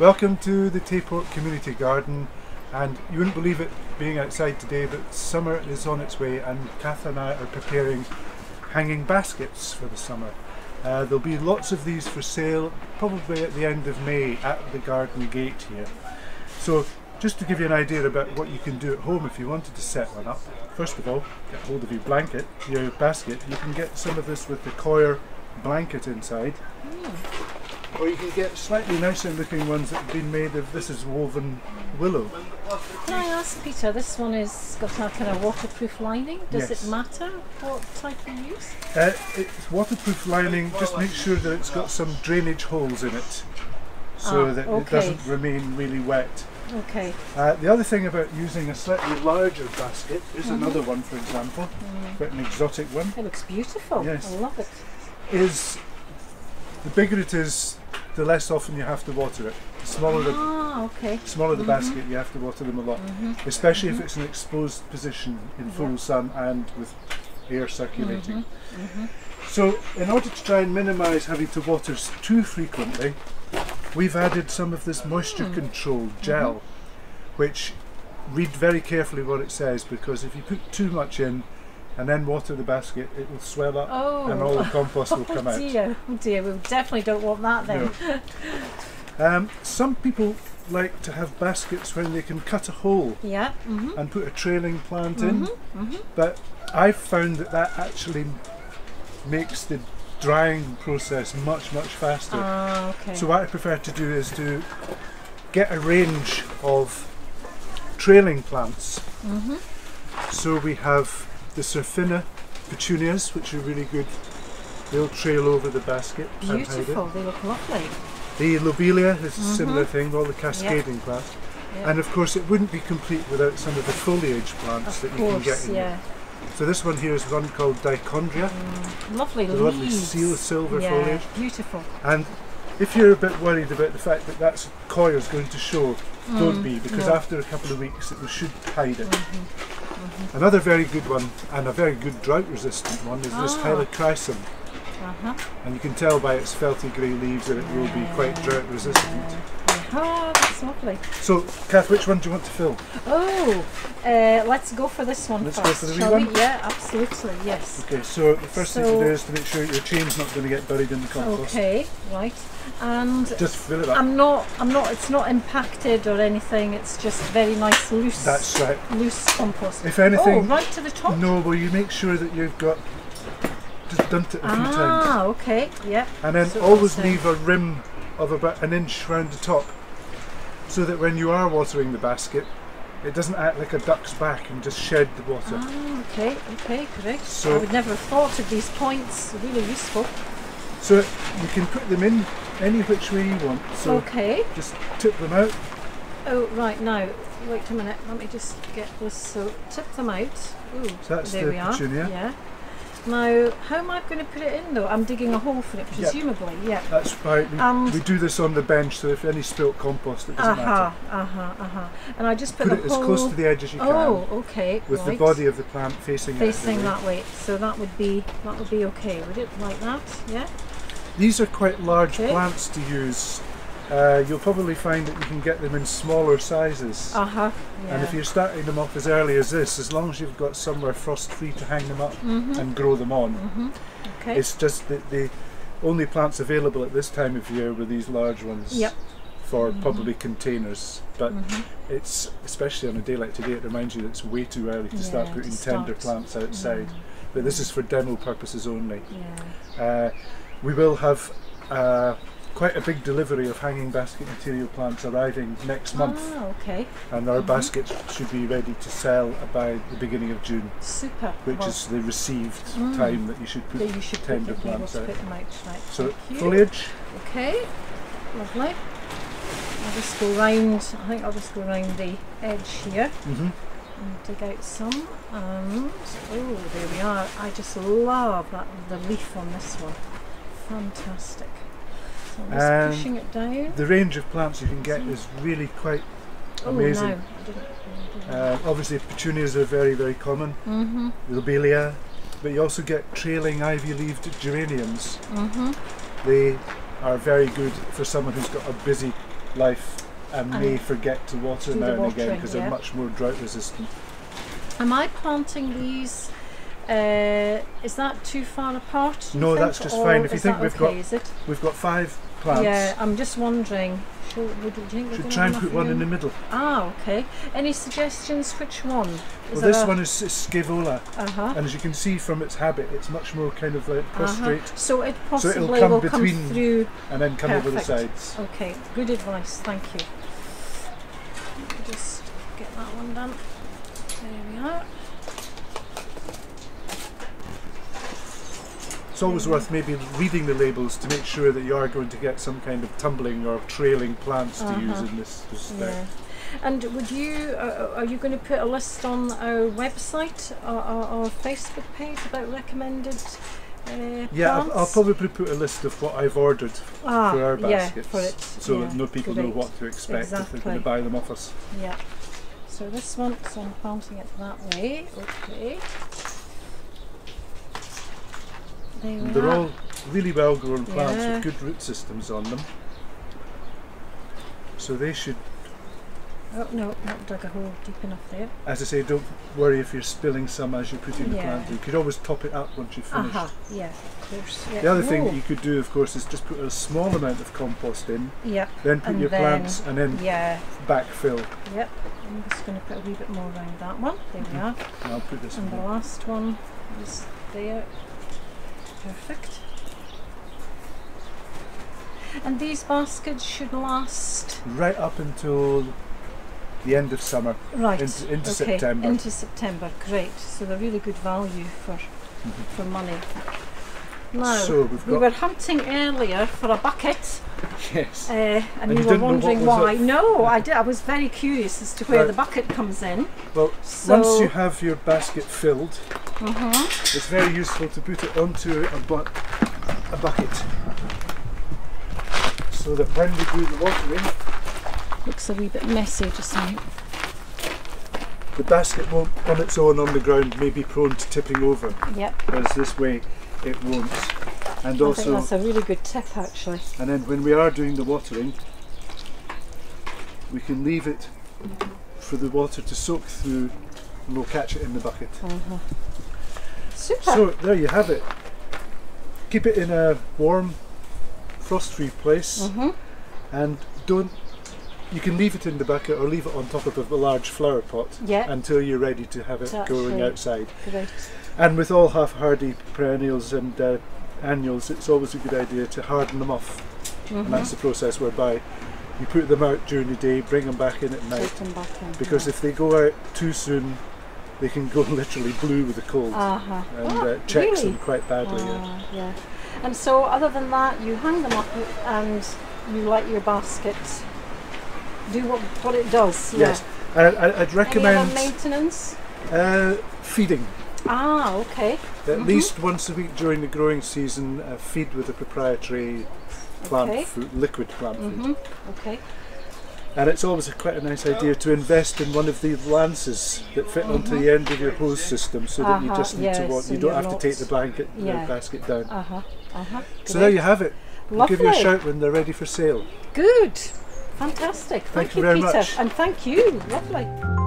Welcome to the Tayport Community Garden, and you wouldn't believe it being outside today, but summer is on its way and Kath and I are preparing hanging baskets for the summer. There'll be lots of these for sale probably at the end of May at the garden gate here. So just to give you an idea about what you can do at home if you wanted to set one up, first of all, get hold of your blanket, your basket. You can get some of this with the coir blanket inside. Or you can get slightly nicer looking ones that have been made of, this is woven willow. Can I ask Peter, this one has got a kind of waterproof lining, does it matter what type you use? It's waterproof lining, just make sure that it's got some drainage holes in it so that it doesn't remain really wet. Okay. The other thing about using a slightly larger basket is another one for example, quite an exotic one. It looks beautiful, yes. I love it. The bigger it is, the less often you have to water it. The smaller the basket, you have to water them a lot, especially if it's an exposed position in full sun and with air circulating. So in order to try and minimise having to water too frequently, we've added some of this moisture control gel, which read very carefully what it says, because if you put too much in and then water the basket, it will swell up and all the compost will come out. Oh dear, we definitely don't want that then. No. Some people like to have baskets when they can cut a hole and put a trailing plant in, but I've found that that actually makes the drying process much faster. So what I prefer to do is to get a range of trailing plants. So we have the Surfina petunias, which are really good. They'll trail over the basket. Beautiful, they look lovely. The Lobelia is a similar thing, all the cascading plants. And of course it wouldn't be complete without some of the foliage plants that you can get in there. So this one here is one called Dichondria. Lovely leaves. Lovely silver foliage. Beautiful. And if you're a bit worried about the fact that that coir is going to show, don't be, because after a couple of weeks it should hide it. Another very good one, and a very good drought resistant one, is this Helichrysum. And you can tell by its felty grey leaves that it will be quite drought resistant. That's lovely. So Kath, which one do you want to film? Let's go for this one first, shall we? Yeah, absolutely, yes. Okay, so the first thing to do is to make sure your chain's not going to get buried in the compost. Okay, right. And just fill it up. It's not impacted or anything, it's just very nice loose. That's right. Loose compost. If anything. Oh, right to the top? No, well you make sure that you've got, just dumped it a few times. And then always leave a rim of about an inch round the top, so that when you are watering the basket, it doesn't act like a duck's back and just shed the water. Okay, correct. So I would never have thought of these points, really useful. So you can put them in any which way you want, so just tip them out. Wait a minute, let me just get this, so tip them out. So that's there the petunia. Yeah. Now, how am I going to put it in though? I'm digging a hole for it, presumably. That's right. We do this on the bench, so if any spilt compost, it doesn't matter. And I just put it as close to the edge as you can. With the body of the plant facing that way. So that would be okay, would it? Like that? Yeah. These are quite large plants to use. You'll probably find that you can get them in smaller sizes. And if you're starting them off as early as this, as long as you've got somewhere frost-free to hang them up and grow them on. It's just that the only plants available at this time of year were these large ones for probably containers. But it's, especially on a day like today, it reminds you that it's way too early to start putting tender plants outside. But this is for demo purposes only. We will have quite a big delivery of hanging basket material plants arriving next month. And our baskets should be ready to sell by the beginning of June. Super. Which is the received time that you should put tender plants out. So foliage. Lovely. I'll just go round, the edge here. And dig out some, and there we are. I just love that, the leaf on this one. Fantastic. Just pushing it down. The range of plants you can get is really quite amazing. Obviously petunias are very common, Lobelia, but you also get trailing ivy-leaved geraniums. They are very good for someone who's got a busy life and may forget to water now and again because they're much more drought resistant. Am I planting these? Is that too far apart? No, that's just fine. If you think we've got 5 plants. Yeah, I'm just wondering. Should try and put one in the middle. Ah, okay. Any suggestions? Which one? Well, this one is Scaevola, and as you can see from its habit, it's much more kind of like prostrate. So it possibly will come through and then come over the sides. Okay, good advice. Thank you. Let me just get that one done. There we are. It's always worth maybe reading the labels to make sure that you are going to get some kind of tumbling or trailing plants to use in this respect. Yeah. And would you, are you going to put a list on our website or our Facebook page about recommended plants? Yeah, I'll probably put a list of what I've ordered for our baskets so that people know what to expect if they're going to buy them off us. Yeah. So this one, so I'm planting it that way, okay. They're all really well grown plants with good root systems on them. So they should... Oh no, not dug a hole deep enough there. As I say, don't worry if you're spilling some as you're putting the plant in. You could always top it up once you've finished. Yeah, of course. Yeah. The other thing that you could do, of course, is just put a small amount of compost in, then put your plants and then backfill. Yep, I'm just going to put a wee bit more around that one. There we are. And I'll put this one. And the last one is there. Perfect. And these baskets should last right up until the end of summer. Right. Into September. Into September. Great. So they're really good value for money. Now, so we were hunting earlier for a bucket. Yes. And you were wondering why. No, I did. I was very curious as to where the bucket comes in. Well, once you have your basket filled, it's very useful to put it onto a bucket, so that when we do the watering, looks a wee bit messy just now. The basket won't, on its own on the ground, may be prone to tipping over. Yep. Whereas this way, it won't. And I think that's a really good tip, actually. And then when we are doing the watering, we can leave it for the water to soak through, and we'll catch it in the bucket. Super. So there you have it. Keep it in a warm, frost-free place, and don't. You can leave it in the bucket or leave it on top of a large flower pot until you're ready to have it going outside. Great. And with all half-hardy perennials and annuals, it's always a good idea to harden them off, and that's the process whereby you put them out during the day, bring them back in at night, because if they go out too soon, they can go literally blue with the cold, and it checks them quite badly. Yeah. And so, other than that, you hang them up and you light your basket. Do what it does. Yes, I'd recommend. Any other maintenance? Feeding. Ah, okay. At least once a week during the growing season, feed with a proprietary plant food, liquid plant food. Okay. And it's always quite a nice idea to invest in one of the lances that fit onto the end of your hose system, so that you just need to water. So you don't have to take the basket down. So there you have it. We'll give you a shout when they're ready for sale. Good. Fantastic. Thank you, Peter. Much. And thank you. Lovely.